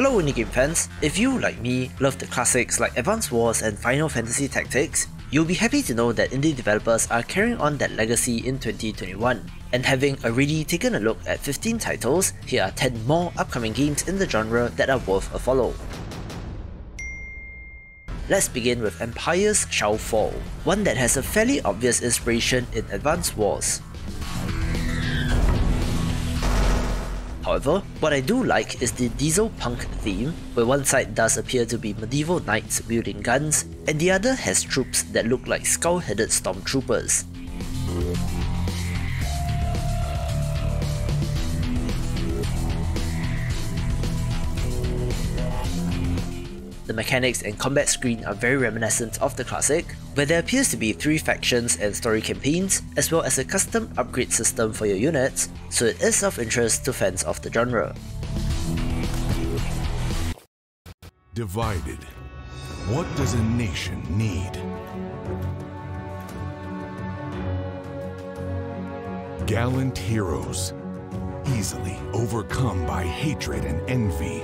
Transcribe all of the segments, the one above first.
Hello indie game fans, if you, like me, love the classics like Advance Wars and Final Fantasy Tactics, you'll be happy to know that indie developers are carrying on that legacy in 2021. And having already taken a look at 15 titles, here are 10 more upcoming games in the genre that are worth a follow. Let's begin with Empires Shall Fall, one that has a fairly obvious inspiration in Advance Wars. However, what I do like is the diesel punk theme, where one side does appear to be medieval knights wielding guns, and the other has troops that look like skull-headed stormtroopers. The mechanics and combat screen are very reminiscent of the classic, where there appears to be 3 factions and story campaigns, as well as a custom upgrade system for your units, so it is of interest to fans of the genre. Divided. What does a nation need? Gallant heroes, easily overcome by hatred and envy,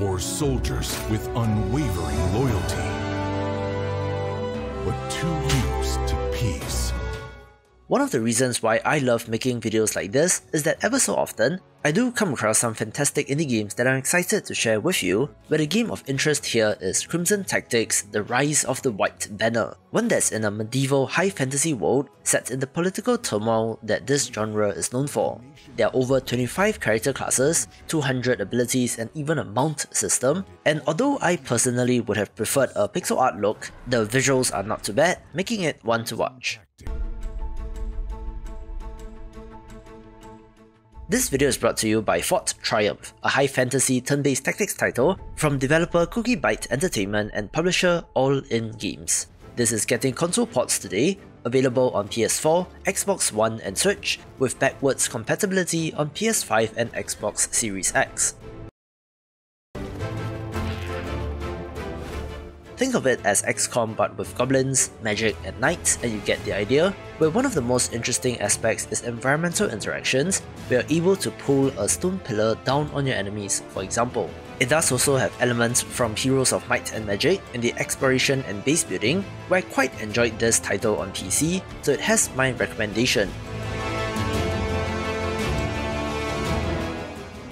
or soldiers with unwavering loyalty, but too used to peace. One of the reasons why I love making videos like this is that ever so often, I do come across some fantastic indie games that I'm excited to share with you, where the game of interest here is Crimson Tactics: The Rise of the White Banner, one that's in a medieval high fantasy world set in the political turmoil that this genre is known for. There are over 25 character classes, 200 abilities and even a mount system, and although I personally would have preferred a pixel art look, the visuals are not too bad, making it one to watch. This video is brought to you by Fort Triumph, a high fantasy turn-based tactics title from developer Cookie Byte Entertainment and publisher All In Games. This is getting console ports today, available on PS4, Xbox One and Switch, with backwards compatibility on PS5 and Xbox Series X. Think of it as XCOM but with goblins, magic and knights, and you get the idea, where one of the most interesting aspects is environmental interactions, where you're able to pull a stone pillar down on your enemies, for example. It does also have elements from Heroes of Might and Magic and the exploration and base building, where I quite enjoyed this title on PC, so it has my recommendation.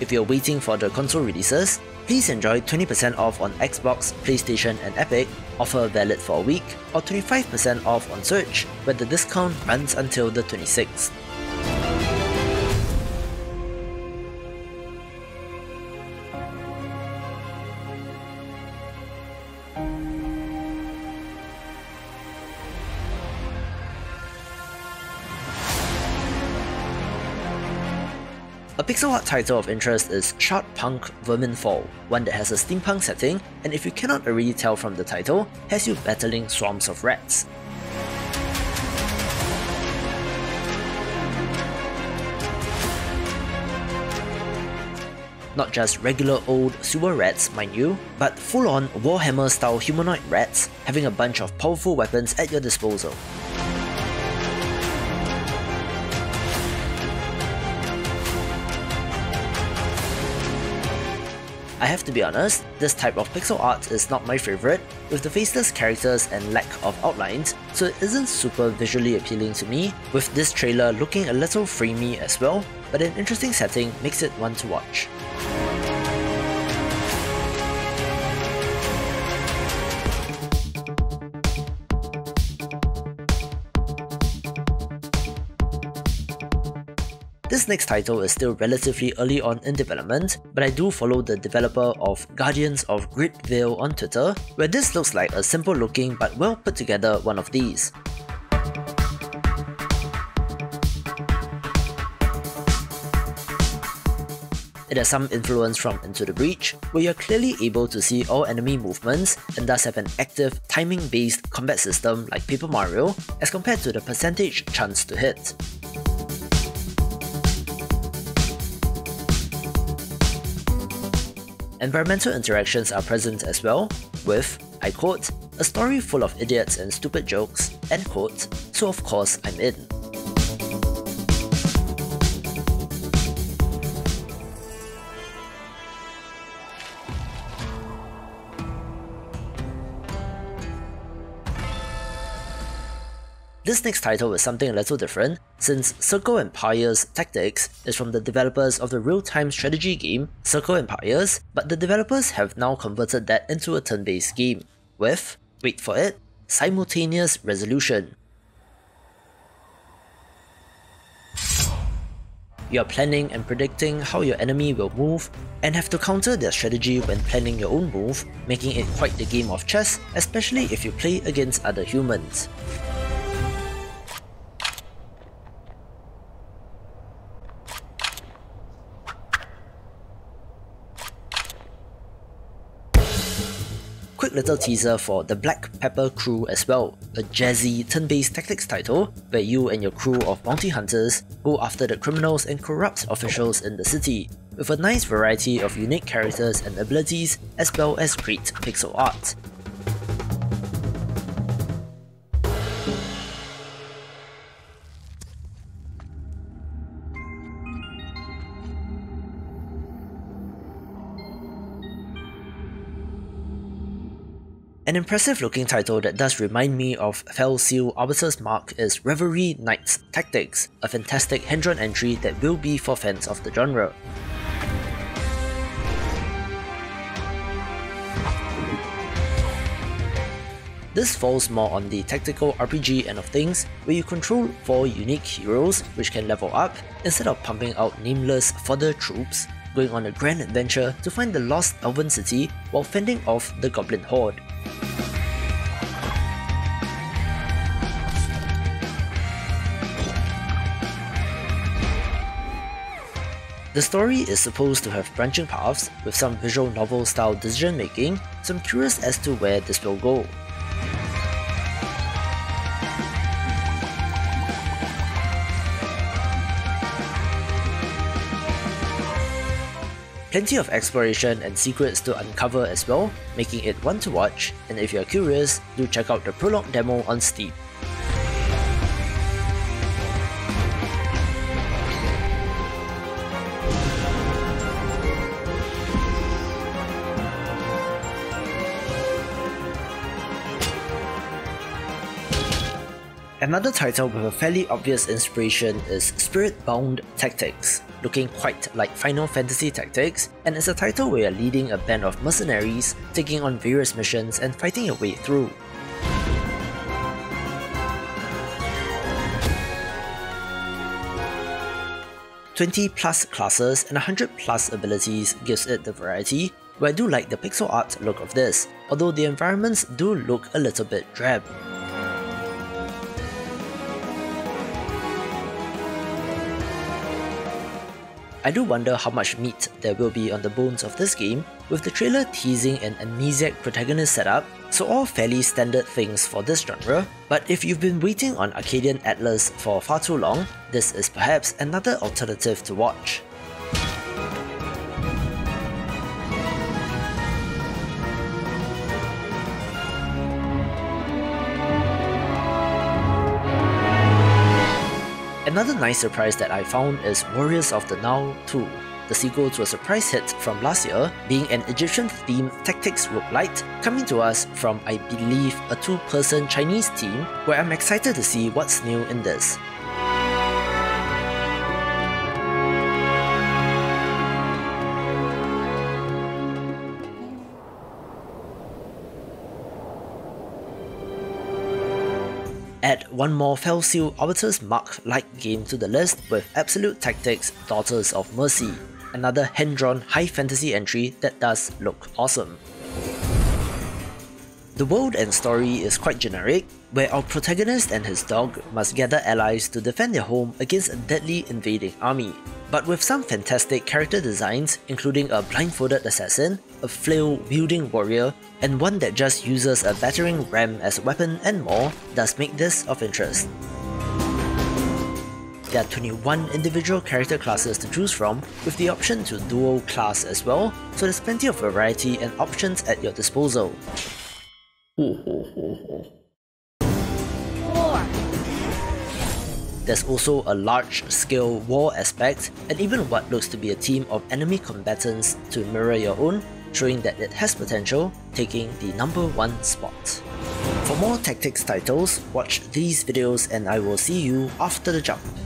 If you're waiting for the console releases, please enjoy 20% off on Xbox, PlayStation and Epic, offer valid for a week, or 25% off on Switch, but the discount runs until the 26th. A pixel art title of interest is Shardpunk: Verminfall, one that has a steampunk setting, and if you cannot already tell from the title, has you battling swarms of rats. Not just regular old sewer rats, mind you, but full-on Warhammer-style humanoid rats having a bunch of powerful weapons at your disposal. I have to be honest, this type of pixel art is not my favourite, with the faceless characters and lack of outlines, so it isn't super visually appealing to me, with this trailer looking a little framey as well, but an interesting setting makes it one to watch. This next title is still relatively early on in development, but I do follow the developer of Guardians of Gridvale on Twitter, where this looks like a simple looking but well put together one of these. It has some influence from Into the Breach, where you're clearly able to see all enemy movements and does have an active, timing-based combat system like Paper Mario, as compared to the percentage chance to hit. Environmental interactions are present as well, with, I quote, "a story full of idiots and stupid jokes," end quote, so of course I'm in. This next title was something a little different, since Circle Empires Tactics is from the developers of the real-time strategy game Circle Empires, but the developers have now converted that into a turn-based game with, wait for it, simultaneous resolution. You are planning and predicting how your enemy will move, and have to counter their strategy when planning your own move, making it quite the game of chess, especially if you play against other humans. Quick little teaser for The Black Pepper Crew as well, a jazzy turn-based tactics title where you and your crew of bounty hunters go after the criminals and corrupt officials in the city, with a nice variety of unique characters and abilities as well as great pixel art. An impressive looking title that does remind me of Fell Seal: Arbiter's Mark is Reverie Knights Tactics, a fantastic hand-drawn entry that will be for fans of the genre. This falls more on the tactical RPG end of things, where you control 4 unique heroes which can level up instead of pumping out nameless fodder troops, going on a grand adventure to find the lost elven city while fending off the goblin horde. The story is supposed to have branching paths with some visual novel style decision making, so I'm curious as to where this will go. Plenty of exploration and secrets to uncover as well, making it one to watch, and if you're curious, do check out the prologue demo on Steam. Another title with a fairly obvious inspiration is Spiritbound Tactics, looking quite like Final Fantasy Tactics, and it's a title where you're leading a band of mercenaries, taking on various missions and fighting your way through. +20 classes and 100+ abilities gives it the variety, but I do like the pixel art look of this, although the environments do look a little bit drab. I do wonder how much meat there will be on the bones of this game, with the trailer teasing an amnesiac protagonist setup, so all fairly standard things for this genre, but if you've been waiting on Arcadian Atlas for far too long, this is perhaps another alternative to watch. Another nice surprise that I found is Warriors of the Nile 2, the sequel to a surprise hit from last year, being an Egyptian-themed tactics roguelite coming to us from, I believe, a 2-person Chinese team, where I'm excited to see what's new in this. Add one more Fell Seal Arbiter's Mark-like game to the list with Absolute Tactics: Daughters of Mercy, another hand-drawn high fantasy entry that does look awesome. The world and story is quite generic, where our protagonist and his dog must gather allies to defend their home against a deadly invading army, but with some fantastic character designs, including a blindfolded assassin, a flail-wielding warrior, and one that just uses a battering ram as a weapon and more, does make this of interest. There are 21 individual character classes to choose from, with the option to dual class as well, so there's plenty of variety and options at your disposal. 4. There's also a large-scale war aspect, and even what looks to be a team of enemy combatants to mirror your own, showing that it has potential, taking the number 1 spot. For more tactics titles, watch these videos and I will see you after the jump.